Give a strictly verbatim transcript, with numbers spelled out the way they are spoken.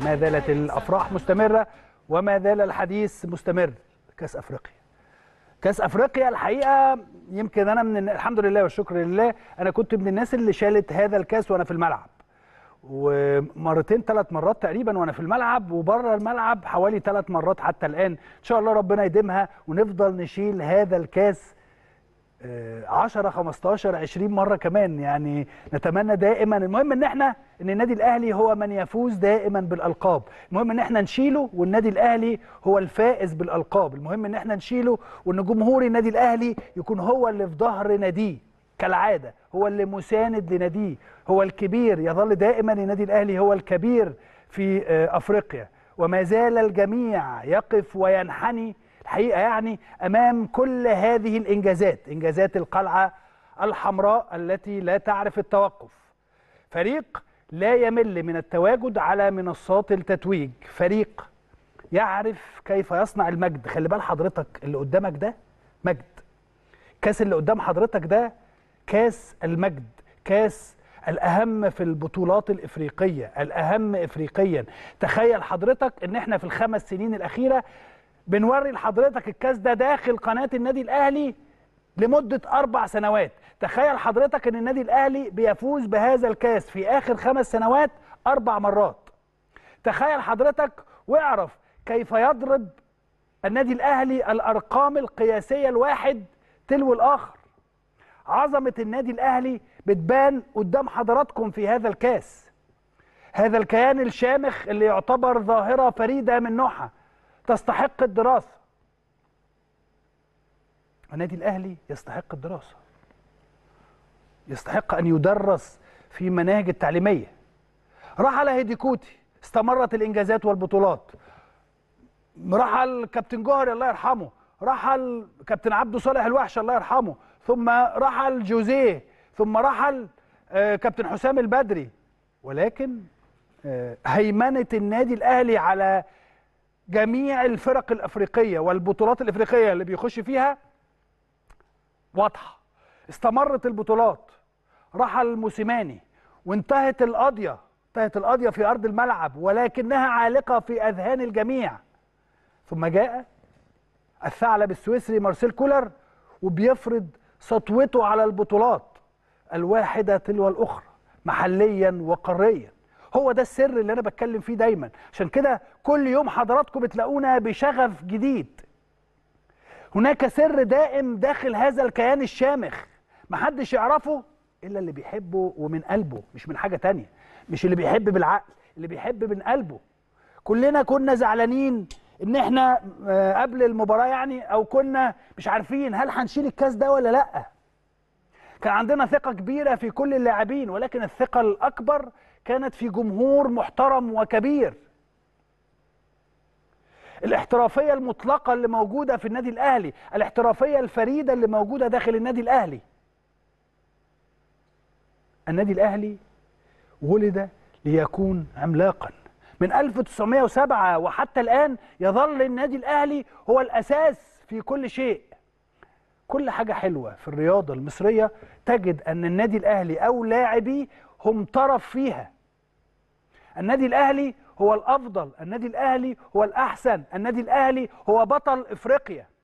ما زالت الافراح مستمره وما زال الحديث مستمر. كاس افريقيا كاس افريقيا الحقيقه يمكن انا من الحمد لله والشكر لله انا كنت من الناس اللي شالت هذا الكاس وانا في الملعب، ومرتين ثلاث مرات تقريبا وانا في الملعب وبره الملعب حوالي ثلاث مرات حتى الان. ان شاء الله ربنا يديمها ونفضل نشيل هذا الكاس عشرة خمستاشر عشرين مره كمان، يعني نتمنى دائما. المهم ان احنا ان النادي الاهلي هو من يفوز دائما بالالقاب، المهم ان احنا نشيله والنادي الاهلي هو الفائز بالالقاب، المهم ان احنا نشيله وان جمهور النادي الاهلي يكون هو اللي في ظهر ناديه كالعاده، هو اللي مساند لناديه، هو الكبير. يظل دائما النادي الاهلي هو الكبير في افريقيا، وما زال الجميع يقف وينحني حقيقة يعني أمام كل هذه الإنجازات، إنجازات القلعة الحمراء التي لا تعرف التوقف. فريق لا يمل من التواجد على منصات التتويج، فريق يعرف كيف يصنع المجد. خلي بال حضرتك اللي قدامك ده مجد، كاس اللي قدام حضرتك ده كاس المجد، كاس الأهم في البطولات الإفريقية، الأهم إفريقيا. تخيل حضرتك إن احنا في الخمس سنين الأخيرة بنوري لحضرتك الكاس ده داخل قناة النادي الأهلي لمدة أربع سنوات. تخيل حضرتك أن النادي الأهلي بيفوز بهذا الكاس في آخر خمس سنوات أربع مرات. تخيل حضرتك واعرف كيف يضرب النادي الأهلي الأرقام القياسية الواحد تلو الآخر. عظمة النادي الأهلي بتبان قدام حضراتكم في هذا الكاس، هذا الكيان الشامخ اللي يعتبر ظاهرة فريدة من نوعها تستحق الدراسة. النادي الأهلي يستحق الدراسة، يستحق أن يدرس في مناهج التعليمية. راح على هيديكوتي استمرت الإنجازات والبطولات، راح على الكابتن جوهري الله يرحمه، راح على الكابتن عبده صالح الوحش الله يرحمه، ثم راح على جوزيه، ثم راح على كابتن حسام البدري. ولكن هيمنة النادي الأهلي على جميع الفرق الأفريقية والبطولات الأفريقية اللي بيخش فيها واضحة. استمرت البطولات، راح الموسماني وانتهت القضية، انتهت القضية في أرض الملعب ولكنها عالقة في أذهان الجميع. ثم جاء الثعلب السويسري مارسيل كولر وبيفرض سطوته على البطولات الواحدة تلو الأخرى محليا وقاريا. هو ده السر اللي أنا بتكلم فيه دايما، عشان كده كل يوم حضراتكم بتلاقونا بشغف جديد. هناك سر دائم داخل هذا الكيان الشامخ محدش يعرفه إلا اللي بيحبه ومن قلبه، مش من حاجة تانية، مش اللي بيحب بالعقل، اللي بيحب من قلبه. كلنا كنا زعلانين إن إحنا قبل المباراة يعني أو كنا مش عارفين هل هنشيل الكاس ده ولا لأ. كان عندنا ثقة كبيرة في كل اللاعبين، ولكن الثقة الأكبر كانت في جمهور محترم وكبير. الاحترافية المطلقة اللي موجودة في النادي الأهلي، الاحترافية الفريدة اللي موجودة داخل النادي الأهلي. النادي الأهلي ولد ليكون عملاقا من ألف وتسعمائة وسبعة وحتى الآن يظل النادي الأهلي هو الأساس في كل شيء. كل حاجة حلوة في الرياضة المصرية تجد أن النادي الأهلي أو لاعبيه هم طرف فيها. النادي الأهلي هو الأفضل، النادي الأهلي هو الأحسن، النادي الأهلي هو بطل إفريقيا.